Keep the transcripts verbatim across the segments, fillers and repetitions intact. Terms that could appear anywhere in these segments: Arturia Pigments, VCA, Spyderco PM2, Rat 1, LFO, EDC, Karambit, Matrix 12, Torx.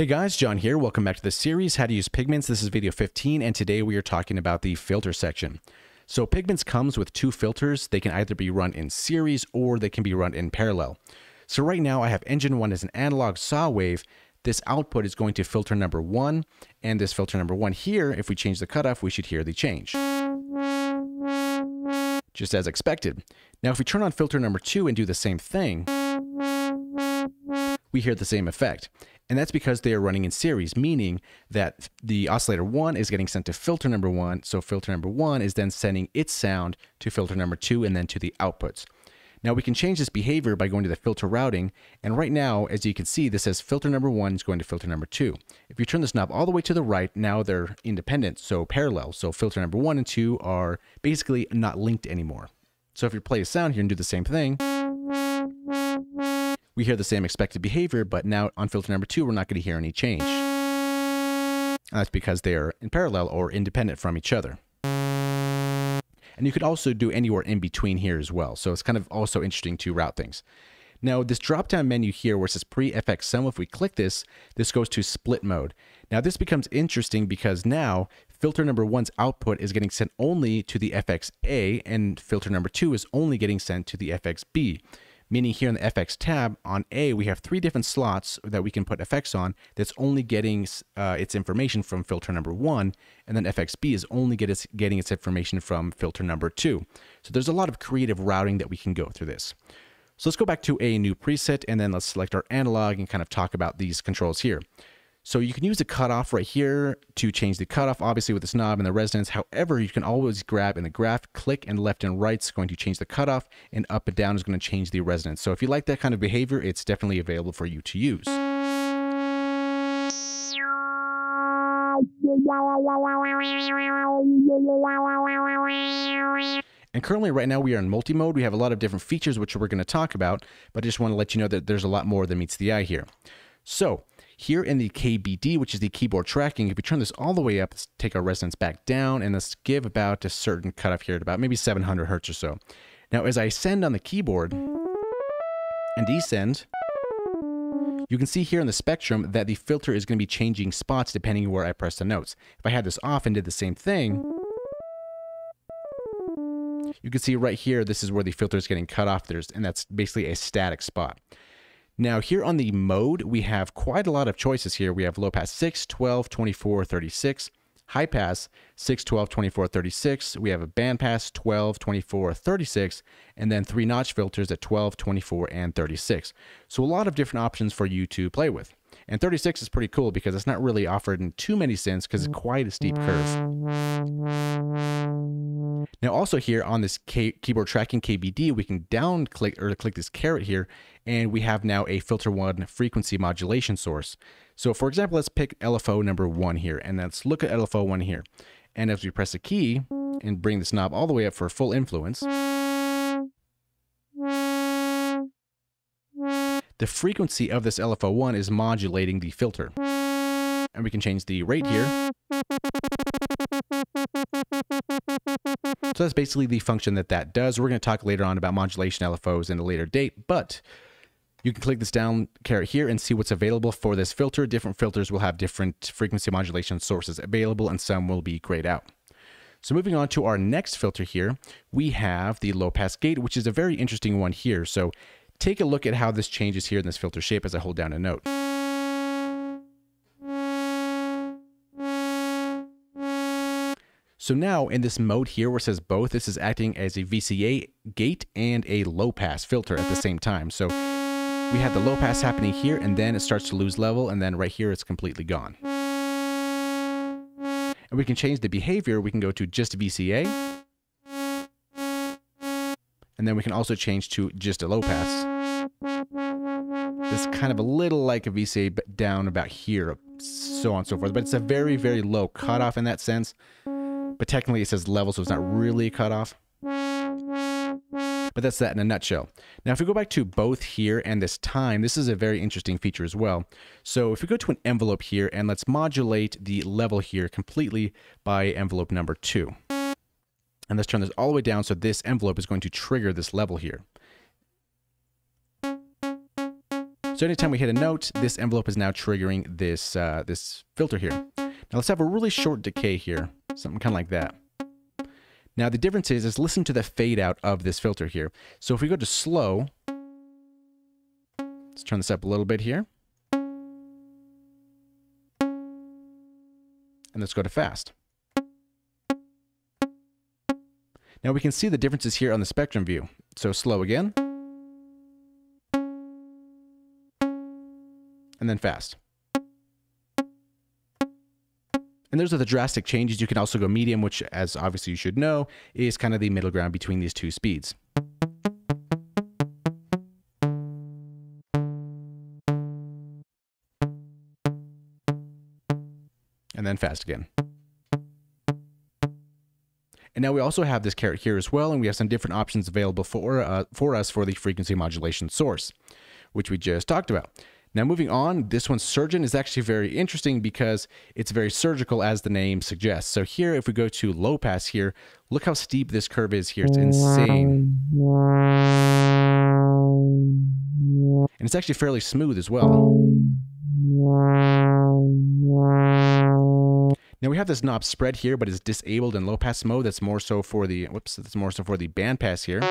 Hey guys, John here. Welcome back to the series, How to Use Pigments. This is video fifteen, and today we are talking about the filter section. So Pigments comes with two filters. They can either be run in series or they can be run in parallel. So right now I have engine one as an analog saw wave. This output is going to filter number one, and this filter number one here, if we change the cutoff, we should hear the change. Just as expected. Now if we turn on filter number two and do the same thing, we hear the same effect. And that's because they are running in series, meaning that the oscillator one is getting sent to filter number one, so filter number one is then sending its sound to filter number two and then to the outputs. Now we can change this behavior by going to the filter routing, and right now, as you can see, this says filter number one is going to filter number two. If you turn this knob all the way to the right, now they're independent, so parallel, so filter number one and two are basically not linked anymore. So if you play a sound here and do the same thing, we hear the same expected behavior, but now on filter number two, we're not going to hear any change. And that's because they are in parallel or independent from each other. And you could also do anywhere in between here as well. So it's kind of also interesting to route things. Now this drop-down menu here where it says pre-F X sum, if we click this, this goes to split mode. Now this becomes interesting because now filter number one's output is getting sent only to the F X A and filter number two is only getting sent to the F X B. Meaning here in the F X tab on A, we have three different slots that we can put effects on that's only getting uh, its information from filter number one, and then F X B is only get its, getting its information from filter number two. So there's a lot of creative routing that we can go through this. So let's go back to a new preset, and then let's select our analog and kind of talk about these controls here. So you can use the cutoff right here to change the cutoff, obviously with this knob and the resonance. However, you can always grab in the graph, click, and left and right is going to change the cutoff, and up and down is going to change the resonance. So if you like that kind of behavior, it's definitely available for you to use. And currently right now we are in multi-mode. We have a lot of different features which we're going to talk about, but I just want to let you know that there's a lot more than meets the eye here. So here in the K B D, which is the keyboard tracking, if we turn this all the way up, let's take our resonance back down, and let's give about a certain cutoff here at about maybe seven hundred hertz or so. Now, as I ascend on the keyboard and descend, you can see here in the spectrum that the filter is going to be changing spots depending on where I press the notes. If I had this off and did the same thing, you can see right here, this is where the filter is getting cut off, There's, and that's basically a static spot. Now here on the mode, we have quite a lot of choices here. We have low pass six, twelve, twenty-four, thirty-six, high pass six, twelve, twenty-four, thirty-six. We have a band pass twelve, twenty-four, thirty-six, and then three notch filters at twelve, twenty-four, and thirty-six. So a lot of different options for you to play with. And thirty-six is pretty cool because it's not really offered in too many sins because it's quite a steep curve. Now also here on this K keyboard tracking K B D, we can down click or click this caret here, and we have now a filter one frequency modulation source. So for example, let's pick L F O number one here, and let's look at L F O one here. And as we press a key and bring this knob all the way up for full influence, the frequency of this L F O one is modulating the filter. And we can change the rate here. So that's basically the function that that does. We're going to talk later on about modulation L F Os in a later date, but you can click this down caret here and see what's available for this filter. Different filters will have different frequency modulation sources available, and some will be grayed out. So moving on to our next filter here, we have the low pass gate, which is a very interesting one here. So take a look at how this changes here in this filter shape as I hold down a note. So now in this mode here where it says both, this is acting as a V C A gate and a low pass filter at the same time. So we have the low pass happening here, and then it starts to lose level, and then right here it's completely gone. And we can change the behavior. We can go to just V C A, and then we can also change to just a low pass. It's kind of a little like a V C A but down about here, so on and so forth, but it's a very, very low cutoff in that sense. But technically it says level, so it's not really a cutoff. But that's that in a nutshell. Now, if we go back to both here and this time, this is a very interesting feature as well. So if we go to an envelope here, and let's modulate the level here completely by envelope number two. And let's turn this all the way down, so this envelope is going to trigger this level here. So anytime we hit a note, this envelope is now triggering this, uh, this filter here. Now let's have a really short decay here, something kind of like that. Now the difference is, is listen to the fade out of this filter here. So if we go to slow, let's turn this up a little bit here. And let's go to fast. Now we can see the differences here on the spectrum view. So slow again. And then fast. And those are the drastic changes. You can also go medium, which, as obviously you should know, is kind of the middle ground between these two speeds. And then fast again. And now we also have this caret here as well, and we have some different options available for, uh, for us for the frequency modulation source, which we just talked about. Now moving on, this one's surgeon is actually very interesting because it's very surgical, as the name suggests. So here, if we go to low pass here, look how steep this curve is here. It's insane. And it's actually fairly smooth as well. Now we have this knob spread here, but it's disabled in low pass mode. That's more so for the whoops, that's more so for the band pass here.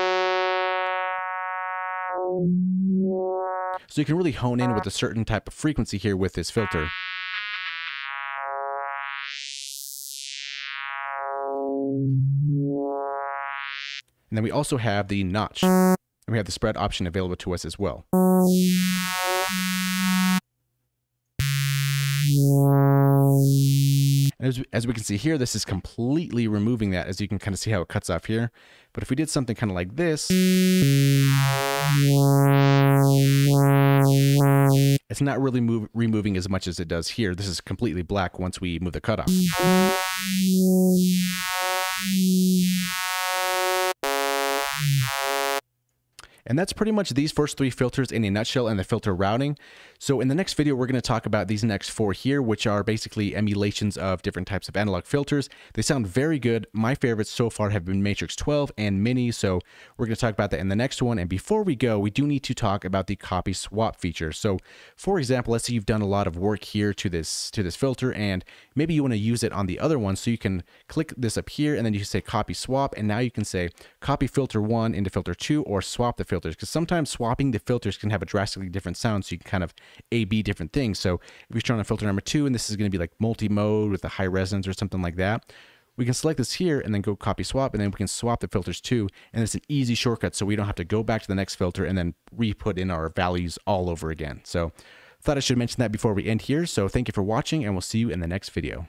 So you can really hone in with a certain type of frequency here with this filter. And then we also have the notch. And we have the spread option available to us as well. As, as we can see here, this is completely removing that, as you can kind of see how it cuts off here. But if we did something kind of like this, it's not really move, removing as much as it does here. This is completely black once we move the cutoff. And that's pretty much these first three filters in a nutshell and the filter routing. So in the next video, we're going to talk about these next four here, which are basically emulations of different types of analog filters. They sound very good. My favorites so far have been Matrix twelve and Mini. So we're going to talk about that in the next one. And before we go, we do need to talk about the copy swap feature. So for example, let's say you've done a lot of work here to this, to this filter, and maybe you want to use it on the other one. So you can click this up here and then you say copy swap. And now you can say copy filter one into filter two, or swap the filter. Because sometimes swapping the filters can have a drastically different sound, so you can kind of A B different things. So if you're trying on filter number two, and this is going to be like multi-mode with a high resonance or something like that, we can select this here and then go copy swap, and then we can swap the filters too. And it's an easy shortcut, so we don't have to go back to the next filter and then re-put in our values all over again. So I thought I should mention that before we end here. So thank you for watching, and we'll see you in the next video.